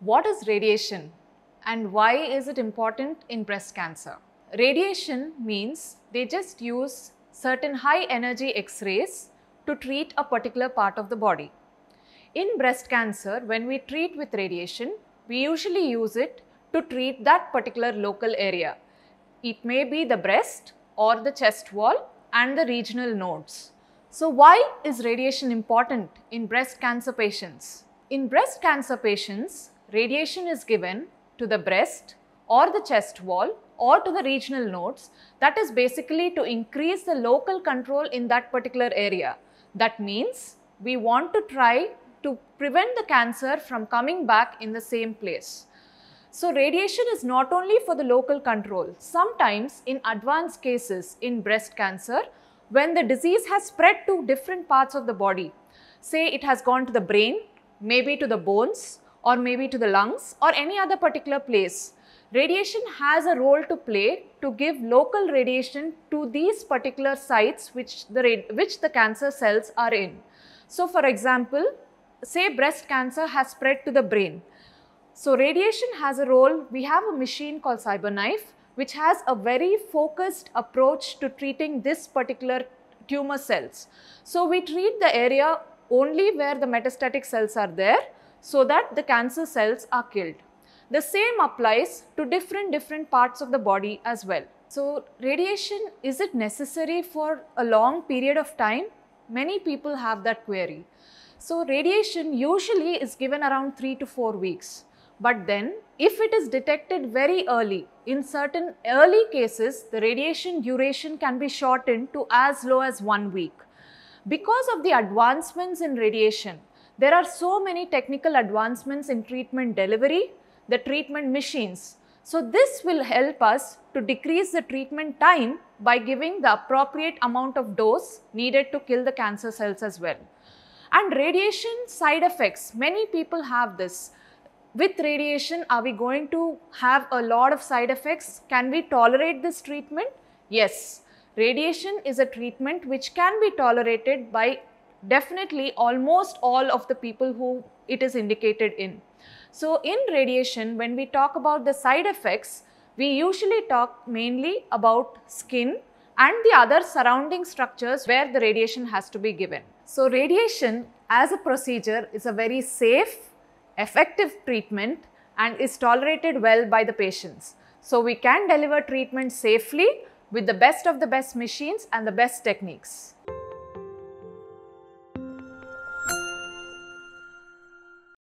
What is radiation and why is it important in breast cancer? Radiation means they just use certain high energy X-rays to treat a particular part of the body. In breast cancer, when we treat with radiation, we usually use it to treat that particular local area. It may be the breast or the chest wall and the regional nodes. So why is radiation important in breast cancer patients? In breast cancer patients, radiation is given to the breast or the chest wall or to the regional nodes. That is basically to increase the local control in that particular area. That means we want to try to prevent the cancer from coming back in the same place. So radiation is not only for the local control. Sometimes in advanced cases in breast cancer, when the disease has spread to different parts of the body, say it has gone to the brain, maybe to the bones, or maybe to the lungs or any other particular place, radiation has a role to play to give local radiation to these particular sites which the cancer cells are in. So for example, say breast cancer has spread to the brain. So radiation has a role. We have a machine called CyberKnife, which has a very focused approach to treating this particular tumor cells. So we treat the area only where the metastatic cells are there so that the cancer cells are killed. The same applies to different parts of the body as well. So radiation, is it necessary for a long period of time? Many people have that query. So radiation usually is given around 3 to 4 weeks. But then if it is detected very early, in certain early cases, the radiation duration can be shortened to as low as 1 week. Because of the advancements in radiation, there are so many technical advancements in treatment delivery, the treatment machines. So this will help us to decrease the treatment time by giving the appropriate amount of dose needed to kill the cancer cells as well. And radiation side effects, many people have this. With radiation, are we going to have a lot of side effects? Can we tolerate this treatment? Yes, radiation is a treatment which can be tolerated by definitely almost all of the people who it is indicated in. So in radiation, when we talk about the side effects, we usually talk mainly about skin and the other surrounding structures where the radiation has to be given. So radiation as a procedure is a very safe, effective treatment and is tolerated well by the patients. So we can deliver treatment safely with the best of the best machines and the best techniques.